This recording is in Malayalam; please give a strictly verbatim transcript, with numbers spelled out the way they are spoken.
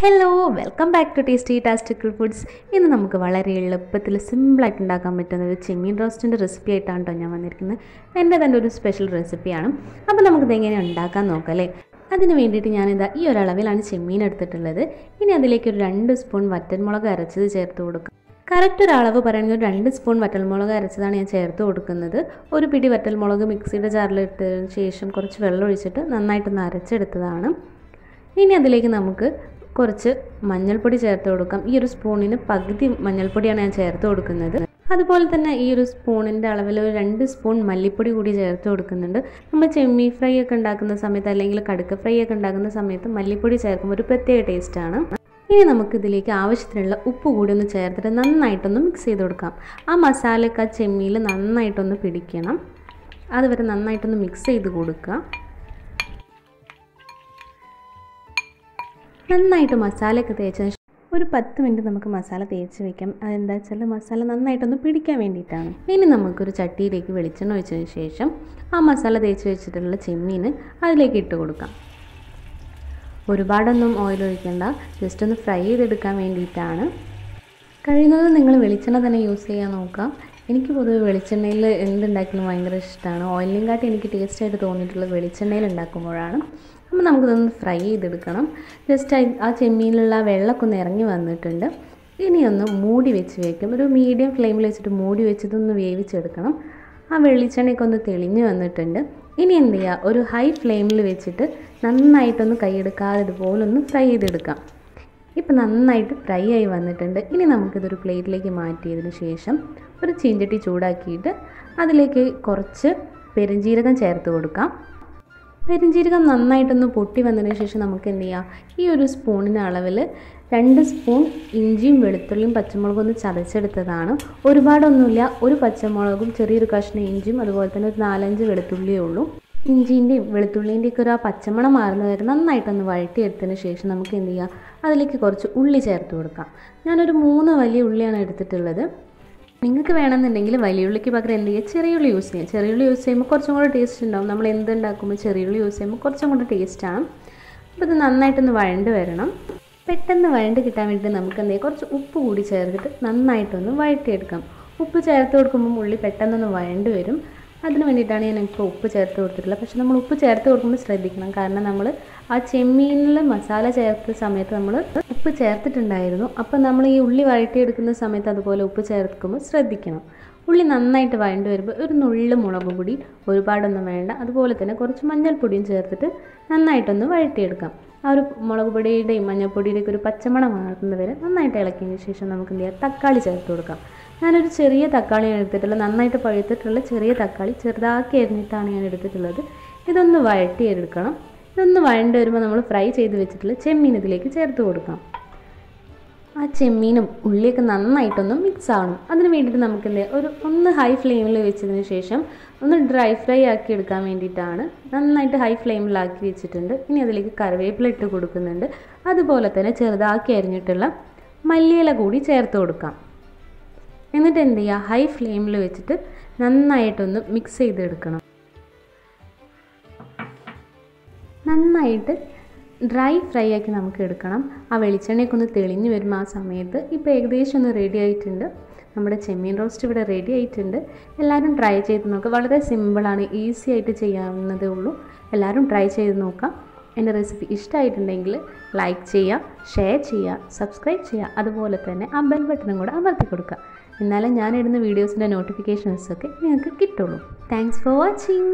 Hello welcome back to tasty tastic foods. ഇന്ന് നമുക്ക് വളരെ എളുപ്പത്തിൽ സിമ്പിളായിട്ട് ഉണ്ടാക്കാൻ പറ്റുന്ന ഒരു ചെമ്മീൻ റോസ്റ്റിൻ്റെ റെസിപ്പി ആയിട്ടാണ് കേട്ടോ ഞാൻ വന്നിരിക്കുന്നത്. എൻ്റെ തന്നെ ഒരു സ്പെഷ്യൽ റെസിപ്പിയാണ്. അപ്പോൾ നമുക്കിത് എങ്ങനെ ഉണ്ടാക്കാൻ നോക്കാം അല്ലേ. അതിന് വേണ്ടിയിട്ട് ഞാനിതാ ഈ ഒരളവിലാണ് ചെമ്മീൻ എടുത്തിട്ടുള്ളത്. ഇനി അതിലേക്ക് ഒരു രണ്ട് സ്പൂൺ വറ്റൽമുളക് അരച്ചത് ചേർത്ത് കൊടുക്കാം. കറക്റ്റ് ഒരളവ് പറയുകയാണെങ്കിൽ ഒരു രണ്ട് സ്പൂൺ വറ്റൽമുളക് അരച്ചതാണ് ഞാൻ ചേർത്ത് കൊടുക്കുന്നത്. ഒരു പിടി വറ്റൽമുളക് മിക്സിയുടെ ജാറിലിട്ടതിന് ശേഷം കുറച്ച് വെള്ളം ഒഴിച്ചിട്ട് നന്നായിട്ടൊന്ന് അരച്ചെടുത്തതാണ്. ഇനി അതിലേക്ക് നമുക്ക് കുറച്ച് മഞ്ഞൾപ്പൊടി ചേർത്ത് കൊടുക്കാം. ഈ ഒരു സ്പൂണിന് പകുതി മഞ്ഞൾപ്പൊടിയാണ് ഞാൻ ചേർത്ത് കൊടുക്കുന്നത്. അതുപോലെ തന്നെ ഈ ഒരു സ്പൂണിൻ്റെ അളവിൽ ഒരു രണ്ട് സ്പൂൺ മല്ലിപ്പൊടി കൂടി ചേർത്ത് കൊടുക്കുന്നുണ്ട്. നമ്മൾ ചെമ്മീൻ ഫ്രൈ ഒക്കെ ഉണ്ടാക്കുന്ന സമയത്ത് അല്ലെങ്കിൽ കടുക്ക ഫ്രൈ ഒക്കെ ഉണ്ടാക്കുന്ന സമയത്ത് മല്ലിപ്പൊടി ചേർക്കുമ്പോൾ ഒരു പ്രത്യേക ടേസ്റ്റാണ്. ഇനി നമുക്കിതിലേക്ക് ആവശ്യത്തിനുള്ള ഉപ്പ് കൂടി ഒന്ന് ചേർത്തിട്ട് നന്നായിട്ടൊന്ന് മിക്സ് ചെയ്ത് കൊടുക്കാം. ആ മസാലയൊക്കെ ആ ചെമ്മീനിൽ നന്നായിട്ടൊന്ന് പിടിക്കണം. അതുവരെ നന്നായിട്ടൊന്ന് മിക്സ് ചെയ്ത് കൊടുക്കുക. നന്നായിട്ട് മസാലയൊക്കെ തേച്ചതിന് ശേഷം ഒരു പത്ത് മിനിറ്റ് നമുക്ക് മസാല തേച്ച് വയ്ക്കാം. അതെന്താ വെച്ചാൽ മസാല നന്നായിട്ടൊന്ന് പിടിക്കാൻ വേണ്ടിയിട്ടാണ്. ഇനി നമുക്കൊരു ചട്ടിയിലേക്ക് വെളിച്ചെണ്ണ ഒഴിച്ചതിന് ശേഷം ആ മസാല തേച്ച് വെച്ചിട്ടുള്ള ചെമ്മീൻ അതിലേക്ക് ഇട്ട് കൊടുക്കാം. ഒരുപാടൊന്നും ഓയിൽ ഒഴിക്കേണ്ട, ജസ്റ്റ് ഒന്ന് ഫ്രൈ ചെയ്തെടുക്കാൻ വേണ്ടിയിട്ടാണ്. കഴിയുന്നത് നിങ്ങൾ വെളിച്ചെണ്ണ തന്നെ യൂസ് ചെയ്യാൻ നോക്കാം. എനിക്ക് പൊതുവെ വെളിച്ചെണ്ണയിൽ എന്തുണ്ടാക്കുന്നത് ഭയങ്കര ഇഷ്ടമാണ്. ഓയിലിനെക്കാട്ടി എനിക്ക് ടേസ്റ്റായിട്ട് തോന്നിയിട്ടുള്ളത് വെളിച്ചെണ്ണയിൽ ഉണ്ടാക്കുമ്പോഴാണ്. അപ്പം നമുക്കിതൊന്ന് ഫ്രൈ ചെയ്തെടുക്കണം. ജസ്റ്റ് ആ ചെമ്മീനിലുള്ള വെള്ളമൊക്കെ ഒന്ന് ഇറങ്ങി വന്നിട്ടുണ്ട്. ഇനിയൊന്ന് മൂടി വെച്ച് വയ്ക്കും. ഒരു മീഡിയം ഫ്ലെയിമിൽ വെച്ചിട്ട് മൂടി വെച്ചിട്ടൊന്ന് വേവിച്ചെടുക്കണം. ആ വെളിച്ചെണ്ണയൊക്കെ ഒന്ന് തെളിഞ്ഞ് വന്നിട്ടുണ്ട്. ഇനി എന്ത് ചെയ്യുക, ഒരു ഹൈ ഫ്ലെയിമിൽ വെച്ചിട്ട് നന്നായിട്ടൊന്ന് കൈയെടുക്കാതെ ഇതുപോലൊന്ന് ഫ്രൈ ചെയ്തെടുക്കാം. ഇപ്പം നന്നായിട്ട് ഫ്രൈ ആയി വന്നിട്ടുണ്ട്. ഇനി നമുക്കിതൊരു പ്ലേറ്റിലേക്ക് മാറ്റിയതിന് ശേഷം ഒരു ചീഞ്ചട്ടി ചൂടാക്കിയിട്ട് അതിലേക്ക് കുറച്ച് പെരുംജീരകം ചേർത്ത് കൊടുക്കാം. പെരുംജീരകം നന്നായിട്ടൊന്ന് പൊട്ടി വന്നതിന് ശേഷം നമുക്ക് എന്ത് ചെയ്യാം, ഈ ഒരു സ്പൂണിന് അളവിൽ രണ്ട് സ്പൂൺ ഇഞ്ചിയും വെളുത്തുള്ളിയും പച്ചമുളകും ഒന്ന് ചതച്ചെടുത്തതാണ്. ഒരുപാടൊന്നുമില്ല, ഒരു പച്ചമുളകും ചെറിയൊരു കഷ്ണം ഇഞ്ചിയും അതുപോലെ തന്നെ ഒരു നാലഞ്ച് വെളുത്തുള്ളിയേ ഉള്ളൂ. ഇഞ്ചിൻ്റെയും വെളുത്തുള്ളിൻ്റെയൊക്കെ ഒരു ആ പച്ചമണം മാറുന്നവരെ നന്നായിട്ടൊന്ന് വഴറ്റിയെടുത്തതിന് ശേഷം നമുക്ക് എന്ത് ചെയ്യാം, അതിലേക്ക് കുറച്ച് ഉള്ളി ചേർത്ത് കൊടുക്കാം. ഞാനൊരു മൂന്ന് വലിയ ഉള്ളിയാണ് എടുത്തിട്ടുള്ളത്. നിങ്ങൾക്ക് വേണമെന്നുണ്ടെങ്കിൽ വലിയ ഉള്ളിക്ക് പകരം എന്ത് ചെയ്യുക, ചെറിയുള്ളി യൂസ് ചെയ്യാം. ചെറിയുള്ളി യൂസ് ചെയ്യുമ്പോൾ കുറച്ചും കൂടെ ടേസ്റ്റ് ഉണ്ടാവും. നമ്മൾ എന്തുണ്ടാക്കുമ്പോൾ ചെറിയുള്ളി യൂസ് ചെയ്യുമ്പോൾ കുറച്ചും കൂടെ ടേസ്റ്റാണ്. അപ്പോൾ ഇത് നന്നായിട്ടൊന്ന് വഴണ്ട് വരണം. പെട്ടെന്ന് വഴണ്ട് കിട്ടാൻ വേണ്ടി നമുക്ക് എന്ത് ചെയ്യുക, കുറച്ച് ഉപ്പ് കൂടി ചേർത്തിട്ട് നന്നായിട്ടൊന്ന് വഴറ്റിയെടുക്കാം. ഉപ്പ് ചേർത്ത് കൊടുക്കുമ്പോൾ ഉള്ളി പെട്ടെന്നൊന്ന് വഴണ്ട് വരും. അതിന് വേണ്ടിയിട്ടാണ് ഞാൻ ഇപ്പോൾ ഉപ്പ് ചേർത്ത് കൊടുത്തിട്ടുള്ളത്. പക്ഷേ നമ്മൾ ഉപ്പ് ചേർത്ത് കൊടുക്കുമ്പോൾ ശ്രദ്ധിക്കണം, കാരണം നമ്മൾ ആ ചെമ്മീനിൽ മസാല ചേർത്ത സമയത്ത് നമ്മൾ ഉപ്പ് ചേർത്തിട്ടുണ്ടായിരുന്നു. അപ്പോൾ നമ്മൾ ഈ ഉള്ളി വഴറ്റിയെടുക്കുന്ന സമയത്ത് അതുപോലെ ഉപ്പ് ചേർക്കുമ്പോൾ ശ്രദ്ധിക്കണം. ഉള്ളി നന്നായിട്ട് വഴണ്ടി വരുമ്പോൾ ഒരു നുള്ള് മുളക് പൊടി, ഒരുപാടൊന്നും വേണ്ട, അതുപോലെ തന്നെ കുറച്ച് മഞ്ഞൾപ്പൊടിയും ചേർത്തിട്ട് നന്നായിട്ടൊന്ന് വഴറ്റിയെടുക്കാം. ആ ഒരു മുളക് പൊടിയുടെയും മഞ്ഞൾപ്പൊടിയുടെയൊക്കെ ഒരു പച്ചമണം മാറുന്നവരെ നന്നായിട്ട് ഇളക്കിയതിന് ശേഷം നമുക്ക് എന്ത് ചെയ്യാം, തക്കാളി ചേർത്ത് കൊടുക്കാം. ഞാനൊരു ചെറിയ തക്കാളിയാണ് എടുത്തിട്ടുള്ളത്. നന്നായിട്ട് പഴുത്തിട്ടുള്ള ചെറിയ തക്കാളി ചെറുതാക്കി എരിഞ്ഞിട്ടാണ് ഞാൻ എടുത്തിട്ടുള്ളത്. ഇതൊന്ന് വഴറ്റിയെടുക്കണം. ഇതൊന്ന് വഴണ്ട് വരുമ്പോൾ നമ്മൾ ഫ്രൈ ചെയ്ത് വെച്ചിട്ടുള്ള ചെമ്മീൻ ഇതിലേക്ക് ചേർത്ത് കൊടുക്കാം. ആ ചെമ്മീനും ഉള്ളിയൊക്കെ നന്നായിട്ടൊന്ന് മിക്സ് ആവണം. അതിന് വേണ്ടിയിട്ട് നമുക്ക് എന്ത് ചെയ്യാം, ഒരു ഒന്ന് ഹൈ ഫ്ലെയിമിൽ വെച്ചതിന് ശേഷം ഒന്ന് ഡ്രൈ ഫ്രൈ ആക്കി എടുക്കാൻ വേണ്ടിയിട്ടാണ് നന്നായിട്ട് ഹൈ ഫ്ലെയിമിലാക്കി വെച്ചിട്ടുണ്ട്. ഇനി അതിലേക്ക് കറിവേപ്പില ഇട്ട് കൊടുക്കുന്നുണ്ട്. അതുപോലെ തന്നെ ചെറുതാക്കി അരിഞ്ഞിട്ടുള്ള മല്ലിയില കൂടി ചേർത്ത് കൊടുക്കാം. എന്നിട്ട് എന്ത് ചെയ്യുക, ഹൈ ഫ്ലെയിമിൽ വെച്ചിട്ട് നന്നായിട്ടൊന്ന് മിക്സ് ചെയ്തെടുക്കണം. നന്നായിട്ട് ഡ്രൈ ഫ്രൈ ആക്കി നമുക്ക് എടുക്കണം. ആ വെളിച്ചെണ്ണയൊക്കെ ഒന്ന് തെളിഞ്ഞ് വരും ആ സമയത്ത്. ഇപ്പോൾ ഏകദേശം ഒന്ന് റെഡി ആയിട്ടുണ്ട്. നമ്മുടെ ചെമ്മീൻ റോസ്റ്റ് ഇവിടെ റെഡി ആയിട്ടുണ്ട്. എല്ലാവരും ട്രൈ ചെയ്ത് നോക്കുക. വളരെ സിമ്പിളാണ്, ഈസി ആയിട്ട് ചെയ്യാവുന്നതേ ഉള്ളൂ. എല്ലാവരും ട്രൈ ചെയ്ത് നോക്കാം. എൻ്റെ റെസിപ്പി ഇഷ്ടമായിട്ടുണ്ടെങ്കിൽ ലൈക്ക് ചെയ്യുക, ഷെയർ ചെയ്യുക, സബ്സ്ക്രൈബ് ചെയ്യുക. അതുപോലെ തന്നെ ആ ബെൽ ബട്ടണും കൂടെ അമർത്തി കൊടുക്കുക. എന്നാലും ഞാനിടുന്ന വീഡിയോസിൻ്റെ നോട്ടിഫിക്കേഷൻസൊക്കെ നിങ്ങൾക്ക് കിട്ടുള്ളൂ. Thanks for watching.